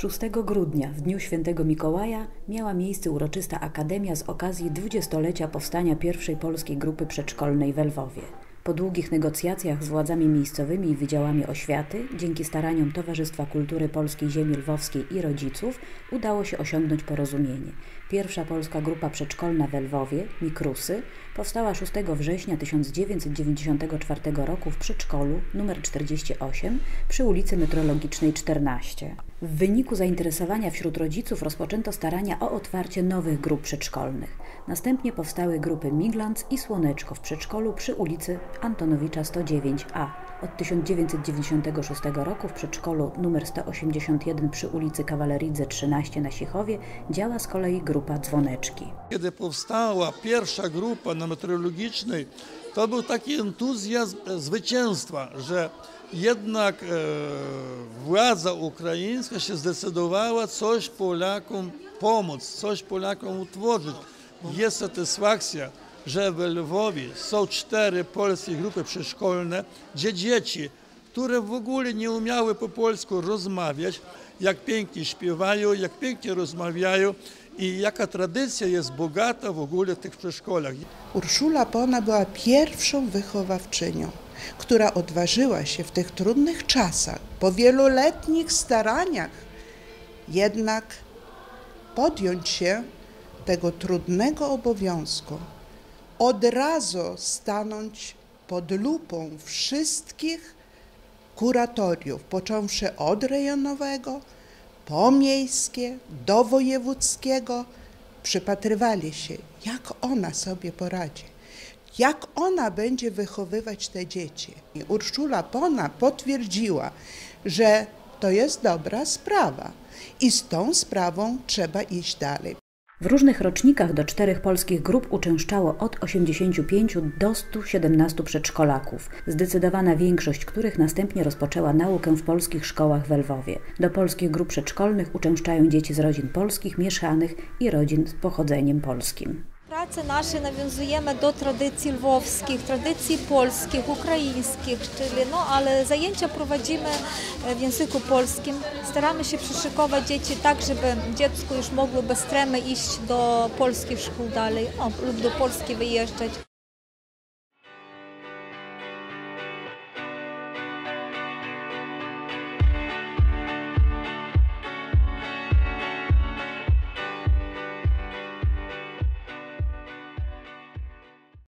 6 grudnia, w dniu Świętego Mikołaja, miała miejsce uroczysta akademia z okazji 20-lecia powstania pierwszej polskiej grupy przedszkolnej we Lwowie. Po długich negocjacjach z władzami miejscowymi i wydziałami oświaty, dzięki staraniom Towarzystwa Kultury Polskiej Ziemi Lwowskiej i rodziców, udało się osiągnąć porozumienie. Pierwsza polska grupa przedszkolna we Lwowie, Mikrusy, powstała 6 września 1994 roku w przedszkolu nr 48 przy ulicy Metrologicznej 14. W wyniku zainteresowania wśród rodziców rozpoczęto starania o otwarcie nowych grup przedszkolnych. Następnie powstały grupy Miglanc i Słoneczko w przedszkolu przy ulicy Antonowicza 109a. Od 1996 roku w przedszkolu nr 181 przy ulicy Kawaleridze 13 na Sichowie działa z kolei grupa Dzwoneczki. Kiedy powstała pierwsza grupa na Metrologicznej, to był taki entuzjazm zwycięstwa, że jednak władza ukraińska się zdecydowała coś Polakom pomóc, coś Polakom utworzyć. Jest satysfakcja, że w Lwowie są 4 polskie grupy przedszkolne, gdzie dzieci, które w ogóle nie umiały po polsku rozmawiać, jak pięknie śpiewają, jak pięknie rozmawiają i jaka tradycja jest bogata w ogóle w tych przedszkolach. Urszula Pona była pierwszą wychowawczynią, która odważyła się w tych trudnych czasach, po wieloletnich staraniach, jednak podjąć się tego trudnego obowiązku, od razu stanąć pod lupą wszystkich kuratoriów, począwszy od rejonowego, po miejskie, do wojewódzkiego, przypatrywali się, jak ona sobie poradzi, jak ona będzie wychowywać te dzieci. I Urszula Pona potwierdziła, że to jest dobra sprawa i z tą sprawą trzeba iść dalej. W różnych rocznikach do 4 polskich grup uczęszczało od 85 do 117 przedszkolaków, zdecydowana większość których następnie rozpoczęła naukę w polskich szkołach we Lwowie. Do polskich grup przedszkolnych uczęszczają dzieci z rodzin polskich, mieszanych i rodzin z pochodzeniem polskim. Pracę naszą nawiązujemy do tradycji lwowskich, tradycji polskich, ukraińskich, czyli, ale zajęcia prowadzimy w języku polskim. Staramy się przyszykować dzieci tak, żeby dziecko już mogło bez tremy iść do polskich szkół dalej lub do Polski wyjeżdżać.